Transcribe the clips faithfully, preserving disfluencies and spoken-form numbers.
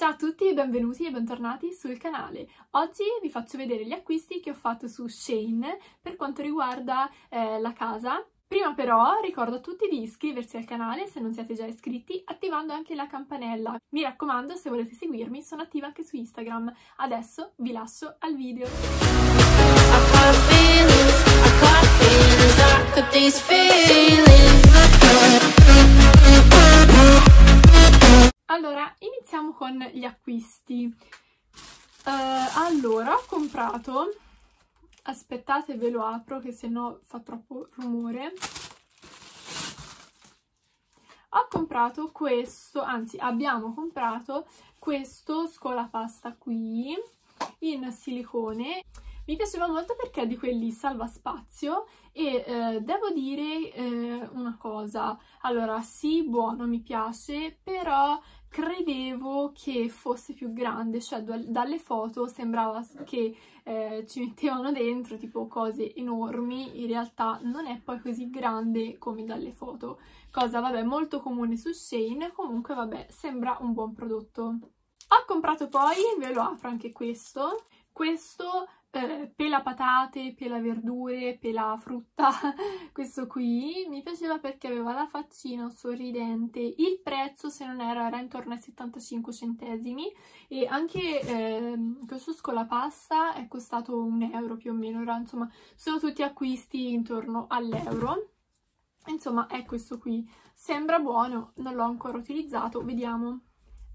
Ciao a tutti e benvenuti e bentornati sul canale. Oggi vi faccio vedere gli acquisti che ho fatto su Shein per quanto riguarda eh, la casa. Prima però ricordo a tutti di iscriversi al canale se non siete già iscritti, attivando anche la campanella. Mi raccomando, se volete seguirmi sono attiva anche su Instagram. Adesso vi lascio al video. Allora, iniziamo con gli acquisti. Uh, allora, ho comprato... Aspettate, ve lo apro, che sennò fa troppo rumore. Ho comprato questo, anzi, abbiamo comprato questo scolapasta qui, in silicone. Mi piaceva molto perché è di quelli salvaspazio e eh, devo dire eh, una cosa. Allora, sì, buono, mi piace, però... credevo che fosse più grande, cioè dalle foto sembrava che eh, ci mettevano dentro tipo cose enormi, in realtà non è poi così grande come dalle foto, cosa vabbè molto comune su Shein. Comunque vabbè, sembra un buon prodotto. Ho comprato poi, ve lo apro anche questo, questo eh, pela patate, pela verdure, pela frutta, questo qui mi piaceva perché aveva la faccina sorridente. Il prezzo, se non era, era intorno ai settantacinque centesimi e anche eh, questo scolapasta è costato un euro più o meno, era, insomma sono tutti acquisti intorno all'euro. Insomma è questo qui, sembra buono, non l'ho ancora utilizzato, vediamo.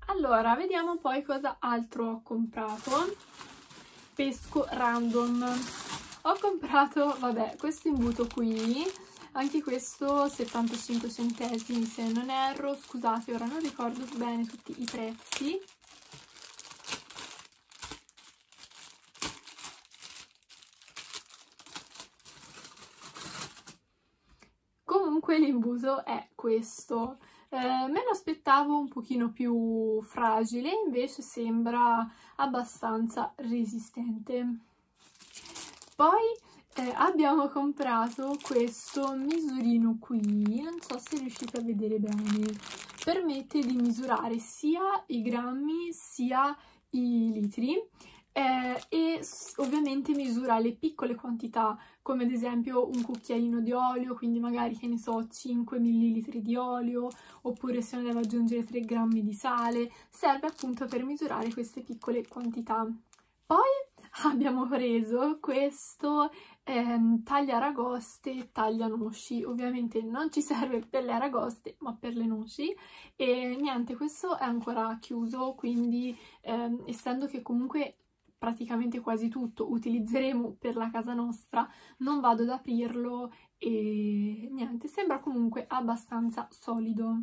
Allora, vediamo poi cosa altro ho comprato. Pesco random. Ho comprato, vabbè, questo imbuto qui, anche questo settantacinque centesimi se non erro, scusate, ora non ricordo bene tutti i prezzi. Comunque l'imbuto è questo. Eh, me lo aspettavo un pochino più fragile, invece sembra abbastanza resistente. Poi eh, abbiamo comprato questo misurino qui, non so se riuscite a vedere bene, permette di misurare sia i grammi sia i litri. Eh, e ovviamente misura le piccole quantità, come ad esempio un cucchiaino di olio, quindi magari, che ne so, cinque millilitri di olio, oppure se non devo aggiungere tre grammi di sale. Serve appunto per misurare queste piccole quantità. Poi abbiamo preso questo ehm, tagliaragoste, taglianoci. Ovviamente non ci serve per le aragoste, ma per le noci. E niente, questo è ancora chiuso, quindi ehm, essendo che comunque... praticamente quasi tutto utilizzeremo per la casa nostra, non vado ad aprirlo e niente, sembra comunque abbastanza solido.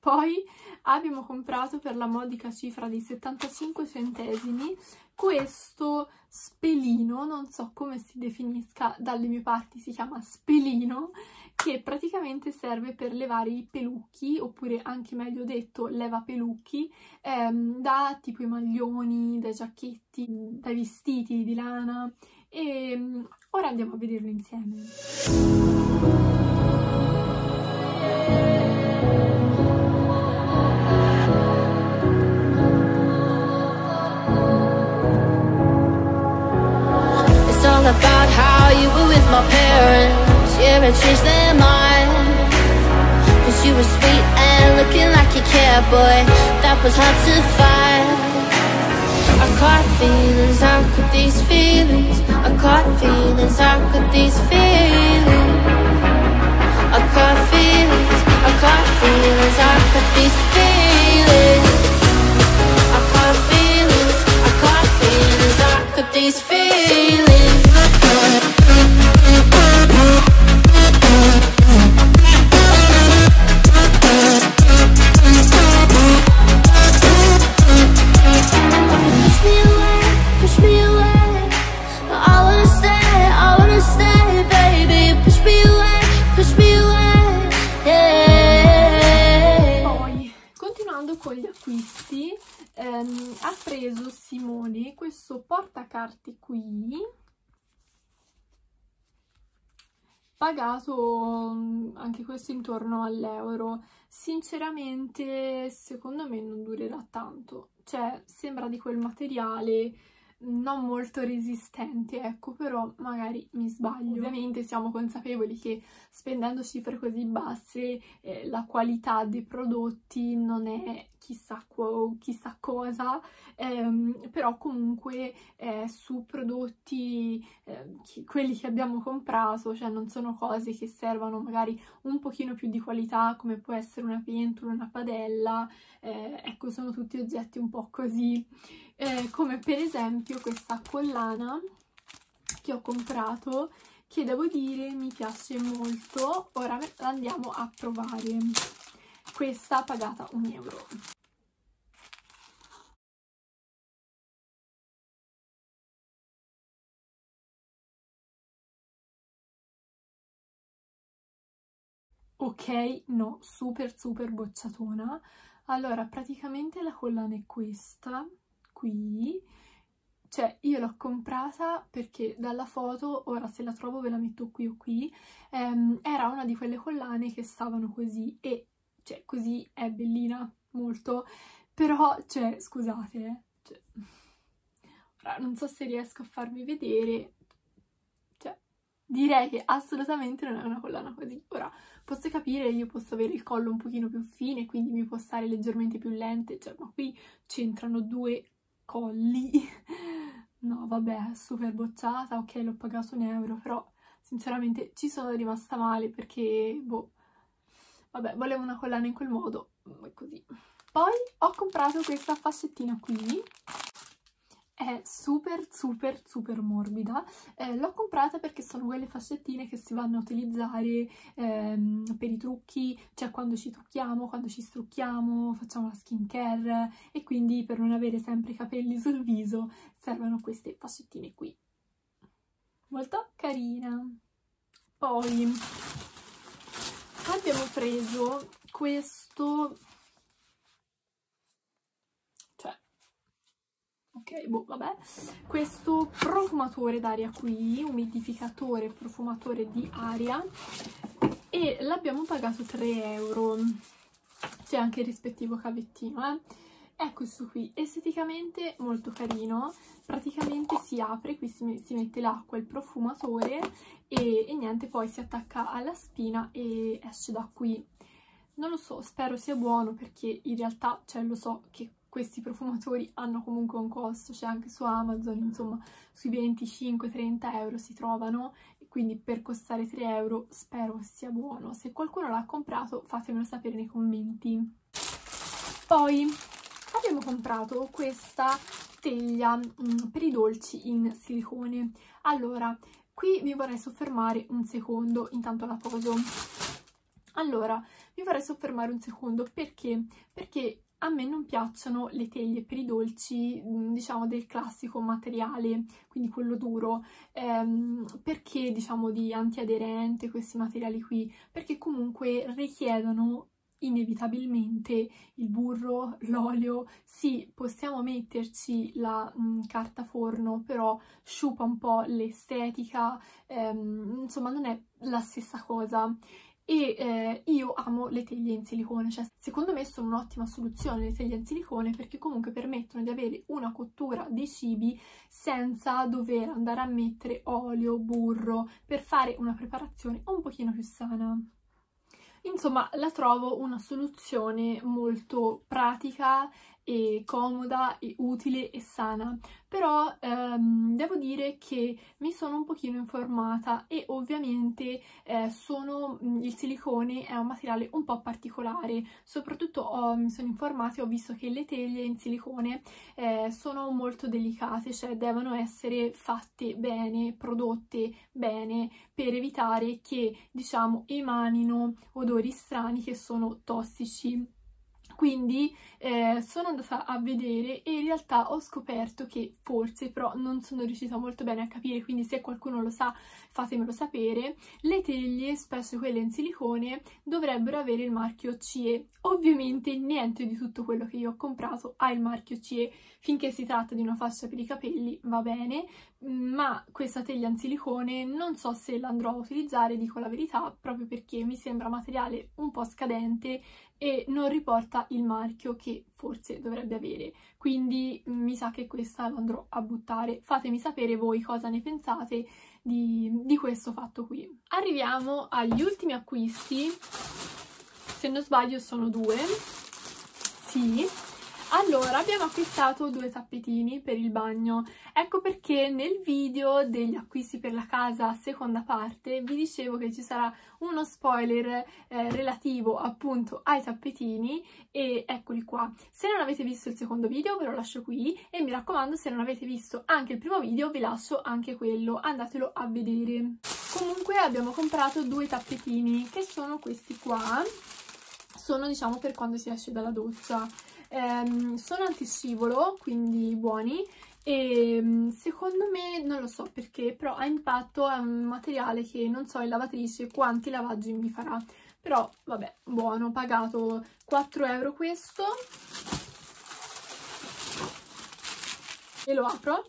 Poi abbiamo comprato per la modica cifra di settantacinque centesimi questo spelino, non so come si definisca, dalle mie parti si chiama spelino, che praticamente serve per levare i pelucchi, oppure anche meglio detto leva pelucchi, ehm, da tipo i maglioni, dai giacchetti, dai vestiti di lana. E ora andiamo a vederlo insieme. About how you were with my parents, yeah, I changed their mind, cause you were sweet and looking like you cared, boy, that was hard to find. I caught feelings, I caught these feelings, I caught feelings, I caught these feelings, I caught feelings, I caught feelings, I caught these feelings, I caught feelings, I caught feelings, I caught these feelings. Um, ha preso Simone questo portacarte qui, pagato anche questo intorno all'euro. Sinceramente secondo me non durerà tanto, cioè sembra di quel materiale non molto resistente, ecco, però magari mi sbaglio. Ovviamente siamo consapevoli che spendendo cifre così basse eh, la qualità dei prodotti non è chissà, quo, chissà cosa, ehm, però comunque eh, su prodotti, eh, chi, quelli che abbiamo comprato, cioè non sono cose che servano magari un pochino più di qualità, come può essere una pentola, una padella, eh, ecco, sono tutti oggetti un po' così, eh, come per esempio questa collana che ho comprato, che devo dire mi piace molto. Ora andiamo a provare. Questa pagata un euro. Ok, no, super super bocciatona. Allora, praticamente la collana è questa, qui. Cioè, io l'ho comprata perché dalla foto, ora se la trovo ve la metto qui o qui, ehm, era una di quelle collane che stavano così e... cioè, così è bellina, molto, però, cioè, scusate, cioè, ora non so se riesco a farvi vedere, cioè, direi che assolutamente non è una collana così. Ora, posso capire, io posso avere il collo un pochino più fine, quindi mi può stare leggermente più lente, cioè, ma qui c'entrano due colli. No, vabbè, super bocciata, ok, l'ho pagato un euro, però, sinceramente, ci sono rimasta male perché, boh, vabbè, volevo una collana in quel modo, così. Poi ho comprato questa fascettina qui, è super super super morbida, eh, l'ho comprata perché sono quelle fascettine che si vanno a utilizzare ehm, per i trucchi, cioè quando ci trucchiamo, quando ci strucchiamo, facciamo la skincare, e quindi per non avere sempre i capelli sul viso servono queste fascettine qui. Molto carina. Poi... abbiamo preso questo, cioè, ok, boh, vabbè, questo profumatore d'aria qui, umidificatore profumatore di aria, e l'abbiamo pagato tre euro, c'è anche il rispettivo cavettino, eh. È questo qui, esteticamente molto carino, praticamente si apre, qui si, si mette l'acqua, il profumatore e, e niente, poi si attacca alla spina e esce da qui. Non lo so, spero sia buono perché in realtà, cioè, lo so che questi profumatori hanno comunque un costo, cioè anche su Amazon, insomma, sui venticinque trenta euro si trovano, quindi per costare tre euro spero sia buono. Se qualcuno l'ha comprato fatemelo sapere nei commenti. Poi... abbiamo comprato questa teglia mh, per i dolci in silicone. Allora, qui mi vorrei soffermare un secondo, intanto la poso. Allora, mi vorrei soffermare un secondo perché? Perché a me non piacciono le teglie per i dolci, diciamo, del classico materiale, quindi quello duro, ehm, perché, diciamo, di antiaderente, questi materiali qui, perché comunque richiedono inevitabilmente il burro, l'olio. Sì, possiamo metterci la mh, carta forno, però sciupa un po' l'estetica, ehm, insomma non è la stessa cosa. E eh, io amo le teglie in silicone, cioè secondo me sono un'ottima soluzione le teglie in silicone perché comunque permettono di avere una cottura dei cibi senza dover andare a mettere olio, burro, per fare una preparazione un pochino più sana. Insomma, la trovo una soluzione molto pratica e comoda e utile e sana, però ehm, devo dire che mi sono un pochino informata e ovviamente eh, sono, il silicone è un materiale un po' particolare, soprattutto ho, mi sono informata e ho visto che le teglie in silicone eh, sono molto delicate, cioè devono essere fatte bene, prodotte bene per evitare che, diciamo, emanino odori strani che sono tossici. quindi eh, sono andata a vedere e in realtà ho scoperto che forse, però non sono riuscita molto bene a capire, quindi se qualcuno lo sa fatemelo sapere, le teglie, spesso quelle in silicone, dovrebbero avere il marchio C E. Ovviamente niente di tutto quello che io ho comprato ha il marchio C E, finché si tratta di una fascia per i capelli va bene, ma questa teglia in silicone non so se l'andrò a utilizzare, dico la verità, proprio perché mi sembra materiale un po' scadente e non riporta il marchio che forse dovrebbe avere, quindi mi sa che questa l'andrò a buttare. Fatemi sapere voi cosa ne pensate di, di questo fatto qui. Arriviamo agli ultimi acquisti, se non sbaglio sono due, sì. Allora, abbiamo acquistato due tappetini per il bagno, ecco perché nel video degli acquisti per la casa seconda parte vi dicevo che ci sarà uno spoiler eh, relativo appunto ai tappetini, e eccoli qua. Se non avete visto il secondo video ve lo lascio qui, e mi raccomando, se non avete visto anche il primo video vi lascio anche quello, andatelo a vedere. Comunque abbiamo comprato due tappetini che sono questi qua, sono diciamo per quando si esce dalla doccia. Um, sono antiscivolo, quindi buoni, e um, secondo me, non lo so perché, però a impatto è un materiale che non so in lavatrice quanti lavaggi mi farà, però vabbè, buono, ho pagato quattro euro questo, e lo apro,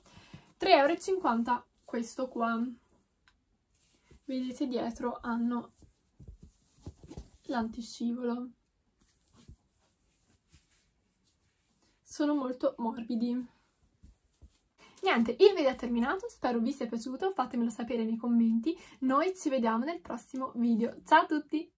tre e cinquanta euro questo qua, vedete dietro hanno l'antiscivolo. Sono molto morbidi. Niente, il video è terminato, spero vi sia piaciuto, fatemelo sapere nei commenti, noi ci vediamo nel prossimo video, ciao a tutti!